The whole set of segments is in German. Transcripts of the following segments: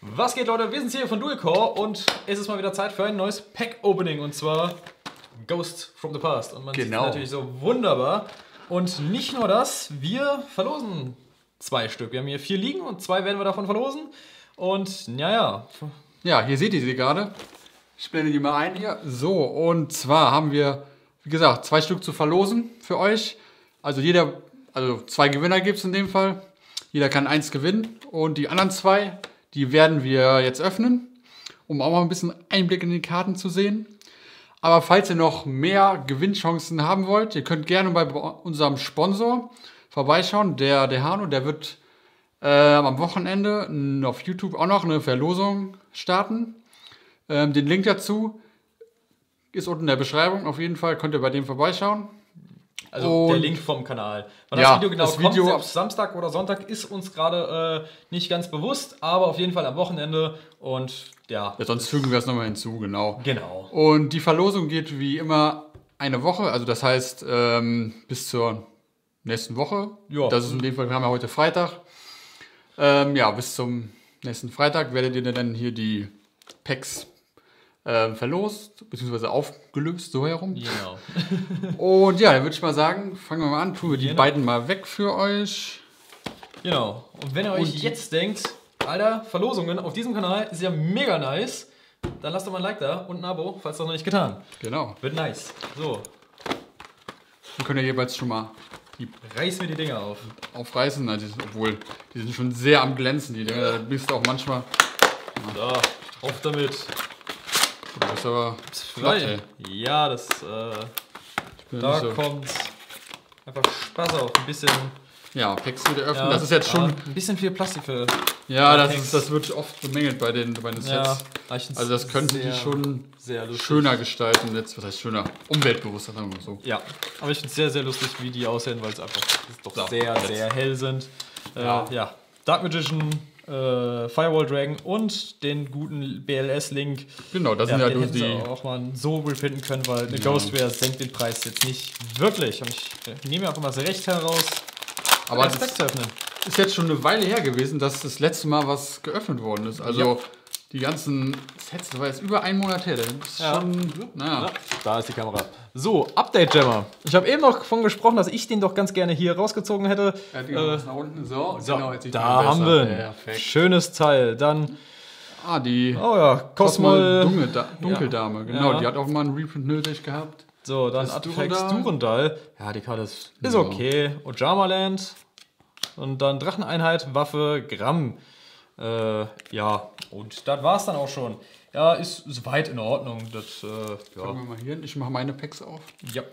Was geht, Leute? Wir sind hier von Dual Core und es ist mal wieder Zeit für ein neues Pack-Opening, und zwar Ghosts from the Past. Und man sieht natürlich so wunderbar. Und nicht nur das, wir verlosen 2 Stück. Wir haben hier 4 liegen und 2 werden wir davon verlosen. Und naja. Ja, hier seht ihr sie gerade. Ich blende die mal ein hier. So, und zwar haben wir, wie gesagt, 2 Stück zu verlosen für euch. Also also 2 Gewinner gibt es in dem Fall. Jeder kann 1 gewinnen und die anderen 2... die werden wir jetzt öffnen, um auch mal ein bisschen Einblick in die Karten zu sehen. Aber falls ihr noch mehr Gewinnchancen haben wollt, ihr könnt gerne bei unserem Sponsor vorbeischauen, der Dehano. Der wird am Wochenende auf YouTube auch noch eine Verlosung starten. Den Link dazu ist unten in der Beschreibung. Auf jeden Fall könnt ihr bei dem vorbeischauen. Also der Link vom Kanal. Wann das Video genau kommt, ob es Samstag oder Sonntag, ist uns gerade nicht ganz bewusst, aber auf jeden Fall am Wochenende. Und ja, sonst fügen wir es nochmal hinzu, genau. Und die Verlosung geht wie immer eine Woche, also das heißt bis zur nächsten Woche. Ja. Das ist in dem Fall, wir haben ja heute Freitag. Ja, bis zum nächsten Freitag werdet ihr dann hier die Packs verlost, beziehungsweise aufgelöst, so herum. Genau. Und ja, dann würde ich mal sagen, fangen wir mal an, tun wir die beiden mal weg für euch. Genau. Und wenn ihr euch jetzt denkt, Alter, Verlosungen auf diesem Kanal ist ja mega nice, dann lasst doch mal ein Like da und ein Abo, falls das noch nicht getan. Genau. Wird nice. So. Dann könnt ihr jeweils schon mal reißen wir die Dinger auf. Aufreißen, also, obwohl, die sind schon sehr am Glänzen, die Dinger. Da bist du auch manchmal. Ja. So, auf damit. Das ist aber flott, ey. Ja, da so kommt einfach Spaß auf. Ein bisschen. Ja, Packs wieder öffnen. Ja, das ist jetzt schon ein bisschen viel Plastik für. Ja, das wird oft bemängelt bei den Sets. Ja, also das könnten die schon sehr schöner gestalten. Was heißt schöner? Umweltbewusster, sagen wir so. Ja, aber ich finde es sehr, sehr lustig, wie die aussehen, weil es einfach sehr hell sind. Ja, Dark Magician, Firewall Dragon und den guten BLS-Link. Genau, das sind ja nur die. Auch mal so wohl finden können, weil eine Ghostware senkt den Preis jetzt nicht wirklich. Und ich nehme einfach mal das Recht heraus. Aber das ist jetzt schon eine Weile her gewesen, dass das letzte Mal was geöffnet worden ist. Also die ganzen Sets, das war jetzt über einen Monat her. Das ist schon, da ist die Kamera. So, Update Jammer. Ich habe eben noch davon gesprochen, dass ich den doch ganz gerne hier rausgezogen hätte. Ja, die nach unten. So genau, jetzt da haben wir ein schönes Teil. Dann die Cosmo Dunkeldame. Genau, die hat auch mal einen Reprint nötig gehabt. So, dann Adfax Durandal. Ja, die Karte ist okay. Ojama Land. Und dann Dracheneinheit, Waffe, Gramm. Ja, und das war's dann auch schon. Ja, ist weit in Ordnung. Das, wir mal hier hin. Ich mache meine Packs auf. Ja.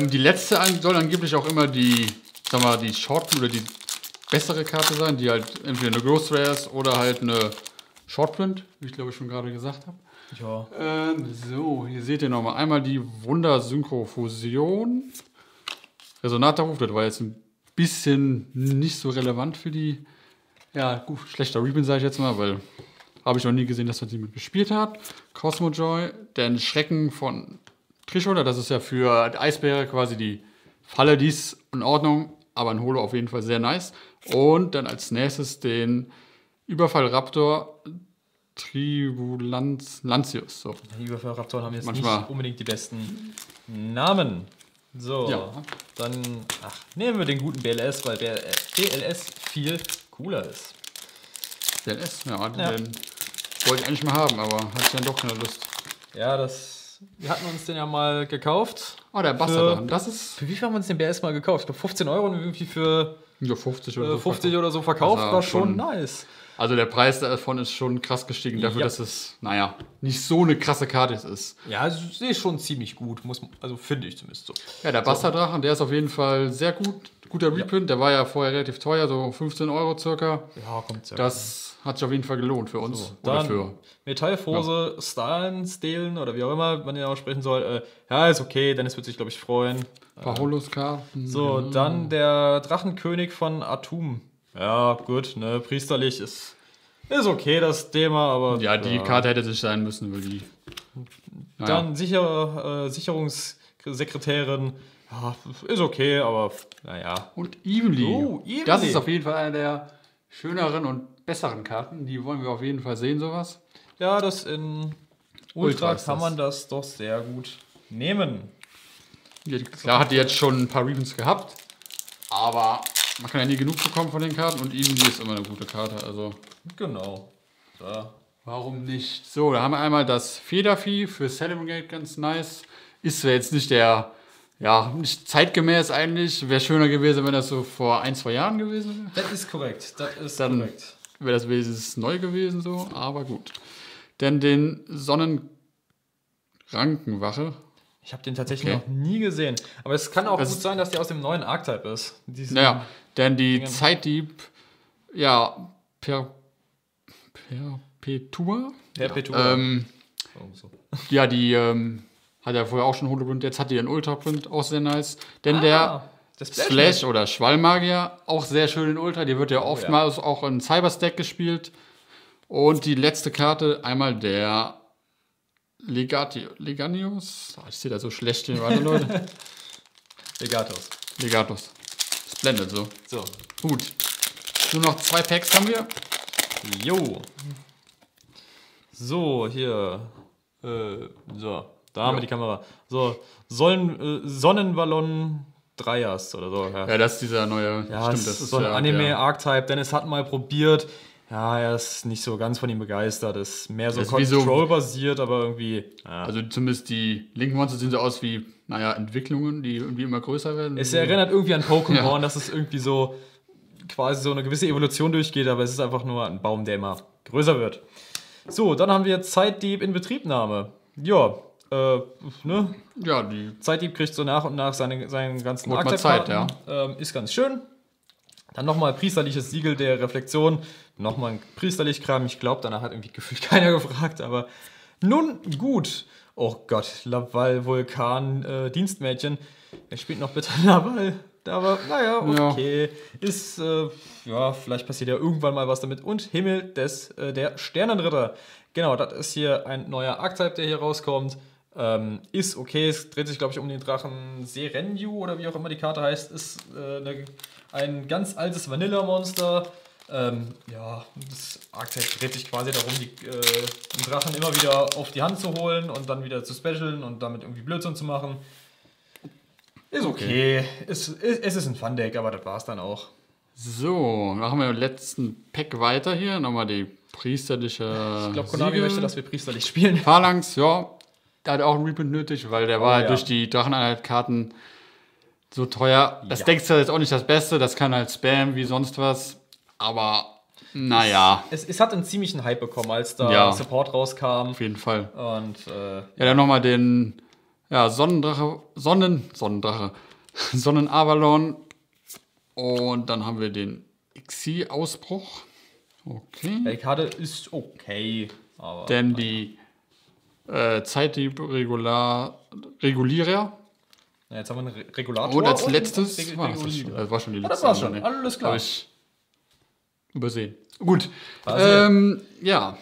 Die letzte soll angeblich auch immer die Short oder die bessere Karte sein, die halt entweder eine Ghost Rare ist oder halt eine Shortprint, wie ich glaube ich schon gerade gesagt habe. Ja. So, hier seht ihr nochmal einmal die Wunder-Synchro-Fusion. Resonatorruf, das war jetzt ein bisschen nicht so relevant für die. Ja, gut, schlechter Reprint, sage ich jetzt mal, weil habe ich noch nie gesehen, dass man sie mit gespielt hat. Cosmojoy, den Schrecken von Trisholter, das ist ja für Eisbären quasi die Falle, die ist in Ordnung, aber ein Holo auf jeden Fall sehr nice. Und dann als nächstes den Überfallraptor Tribulantius. So. Die Überfallraptoren haben jetzt nicht unbedingt die besten Namen. So, dann nehmen wir den guten BLS, weil BLS viel cooler ist. BLS? Den wollte ich eigentlich mal haben, aber hatte ich dann doch keine Lust. Ja, wir hatten uns den ja mal gekauft. Oh, der Bastardrachen. Für wie viel haben wir uns den BLS mal gekauft? Ich glaube 15 Euro und irgendwie für 50 oder so. 50 oder so verkauft, war schon nice. Also der Preis davon ist schon krass gestiegen, dafür, dass es, nicht so eine krasse Karte ist. Ja, sie ist schon ziemlich gut, also finde ich zumindest so. Ja, der Bastardrachen, der ist auf jeden Fall sehr gut, guter Reprint, der war ja vorher relativ teuer, so 15 Euro circa. Ja, kommt circa. Das hat sich auf jeden Fall gelohnt für uns. So, dann für Metallphose, Stehlen oder wie auch immer man den aussprechen soll. Ja, ist okay, Dennis wird sich, glaube ich, freuen. Holokarten. So, dann der Drachenkönig von Atum. Ja, gut, ne, priesterlich ist okay das Thema, aber. Ja, die Karte hätte sich sein müssen, weil die. Dann Sicherungssekretärin, ja, ist okay, aber naja. Und Evenly. Das ist auf jeden Fall einer der schöneren und besseren Karten. Die wollen wir auf jeden Fall sehen, sowas. Ja, das in Ultra kann man das doch sehr gut nehmen. Klar hat die jetzt schon ein paar Reviews gehabt, aber man kann ja nie genug bekommen von den Karten und irgendwie ist immer eine gute Karte. Also genau. Da. Warum nicht? So, da haben wir einmal das Federvieh für Celebrate, ganz nice. Ist ja jetzt nicht der, ja, nicht zeitgemäß eigentlich. Wäre schöner gewesen, wenn das so vor 1, 2 Jahren gewesen wäre. Das ist korrekt, das ist dann korrekt. Wäre das wenigstens neu gewesen, so, aber gut. Denn den Sonnenrankenwache. Ich habe den tatsächlich noch nie gesehen. Aber es kann auch das gut sein, dass der aus dem neuen Archetype ist. Naja, denn die Zeitdieb, ja, Perpetua. Perpetua. Ja, die hat ja vorher auch schon Holoprint, jetzt hat die einen Ultraprint, auch sehr nice. Denn der Slash oder Schwallmagier, auch sehr schön in Ultra, die wird ja oftmals auch in Cyber-Stack gespielt. Und die letzte Karte, einmal der Leganius? Ich sehe da so schlecht den anderen Leute. Legatos. Legatos. Das blendet so. So. Gut. Nur noch 2 Packs haben wir. Jo. So, hier. So. Da haben wir die Kamera. So. Sonnenballon Dreiers oder so. Ja, das ist dieser neue. Ja, stimmt, das ist so ein Anime-Archetype. Dennis hat mal probiert. Ja, er ist nicht so ganz von ihm begeistert. Ist mehr so Control-basiert, so, aber irgendwie. Ja. Also zumindest die linken Monster sehen so aus wie, naja, Entwicklungen, die irgendwie immer größer werden. Es erinnert irgendwie an Pokémon, dass es irgendwie so quasi so eine gewisse Evolution durchgeht, aber es ist einfach nur ein Baum, der immer größer wird. So, dann haben wir Zeitdieb in Betriebnahme. Ja, ne? Ja, die Zeitdieb kriegt so nach und nach seinen ganzen Archetype-Karten. Ist ganz schön. Dann nochmal Priesterliches Siegel der Reflexion. Nochmal ein Priesterlich-Kram. Ich glaube, danach hat irgendwie gefühlt keiner gefragt, aber nun gut. Oh Gott, Laval, Vulkan, Dienstmädchen. Wer spielt noch bitte Laval? Aber naja, okay. Ja. Ist, ja, vielleicht passiert ja irgendwann mal was damit. Und Himmel der Sternenritter. Genau, das ist hier ein neuer Archetype, der hier rauskommt. Ist okay, es dreht sich, glaube ich, um den Drachen Serenju oder wie auch immer die Karte heißt. Ist ein ganz altes Vanilla-Monster. Ja, das Archetype dreht sich quasi darum, den Drachen immer wieder auf die Hand zu holen und dann wieder zu specialen und damit irgendwie Blödsinn zu machen. Ist okay. Es ist ein Fun-Deck, aber das war's dann auch. So, machen wir im letzten Pack weiter hier. Nochmal die priesterliche. Ich glaube, Konami möchte, dass wir priesterlich spielen. Phalanx, ja. Der hat auch einen Reprint nötig, weil der war halt durch die Dracheneinheit-Karten so teuer. Das Deck ist ja jetzt auch nicht das Beste, das kann halt Spam wie sonst was, aber naja. Es hat einen ziemlichen Hype bekommen, als da Support rauskam. Auf jeden Fall. Und, ja, dann nochmal den Sonnendrache, Sonnenavalon und dann haben wir den Xi-Ausbruch. Okay. Die Karte ist okay. Aber denn die Zeitdieb Regulierer. Ja, jetzt haben wir einen Regulator. Und als letztes war schon die letzte. Das war schon. Nee. Alles klar. Habe ich übersehen. Gut. Ja.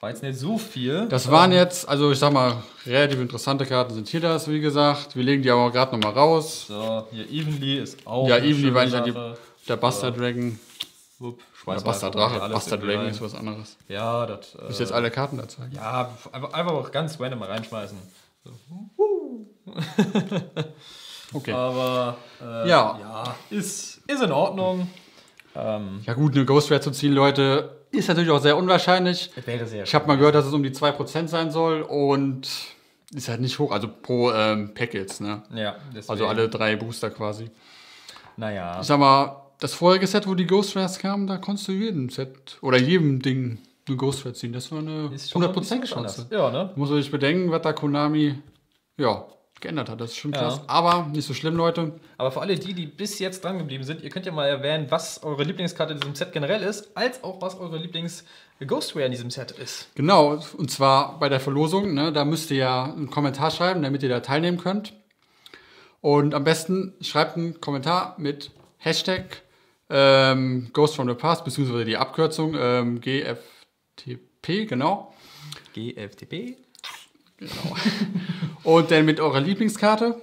War jetzt nicht so viel. Das waren jetzt, also ich sag mal, relativ interessante Karten sind hier das, wie gesagt. Wir legen die aber gerade nochmal raus. So, hier Evenly ist auch. Ja, Evenly war nicht der Bastardrachen. Bastardrache, Bastardragon ist was anderes. Ja, das. Muss ich jetzt alle Karten da zeigen? Ja, einfach auch ganz random mal reinschmeißen. So. Okay. Aber ja, ist in Ordnung. Ja, gut, eine Ghost Rare zu ziehen, Leute, ist natürlich auch sehr unwahrscheinlich. Ich habe mal gehört, dass es um die 2% sein soll und ist halt nicht hoch, also pro Packets, ne? Ja, deswegen. Also alle 3 Booster quasi. Naja. Ich sag mal, das vorherige Set, wo die Ghost Rares kamen, da konntest du jedem Set oder jedem Ding eine Ghost Rare ziehen. Das war eine 100% Chance. Ja, ne? Muss man sich bedenken, was da Konami geändert hat. Das ist schon krass. Aber nicht so schlimm, Leute. Aber für alle die bis jetzt dran geblieben sind, ihr könnt ja mal erwähnen, was eure Lieblingskarte in diesem Set generell ist, als auch was eure Lieblings-Ghost Rare in diesem Set ist. Genau, und zwar bei der Verlosung. Ne? Da müsst ihr ja einen Kommentar schreiben, damit ihr da teilnehmen könnt. Und am besten schreibt einen Kommentar mit Hashtag Ghosts from the Past, beziehungsweise die Abkürzung GFTP, genau. GFTP. Genau. Und dann mit eurer Lieblingskarte.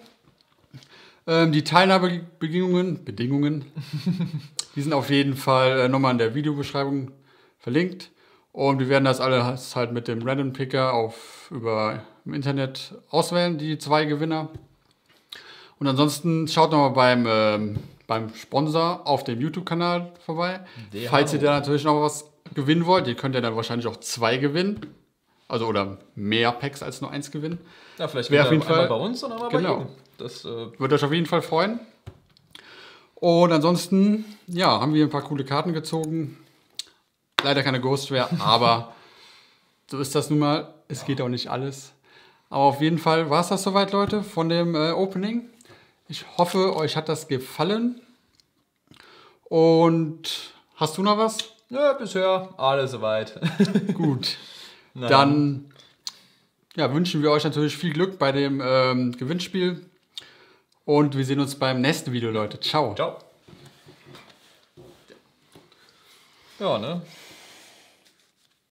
Die Teilnahmebedingungen, die sind auf jeden Fall nochmal in der Videobeschreibung verlinkt. Und wir werden das alles halt mit dem Random Picker im Internet auswählen, die zwei Gewinner. Und ansonsten schaut nochmal beim Sponsor auf dem YouTube-Kanal vorbei. Dehano. Falls ihr da natürlich noch was gewinnen wollt, ihr könnt ja dann wahrscheinlich auch zwei gewinnen. Also oder mehr Packs als nur eins gewinnen. Ja, vielleicht wäre auf jeden Fall bei uns und einmal genau. Bei Ihnen. Das würde euch auf jeden Fall freuen. Und ansonsten, ja, haben wir ein paar coole Karten gezogen. Leider keine Ghostware, aber so ist das nun mal. Es geht auch nicht alles. Aber auf jeden Fall war es das soweit, Leute, von dem Opening. Ich hoffe, euch hat das gefallen. Und hast du noch was? Ja, bisher alles soweit. Gut. Nein. Dann ja, wünschen wir euch natürlich viel Glück bei dem Gewinnspiel. Und wir sehen uns beim nächsten Video, Leute. Ciao. Ciao. Ja, ne?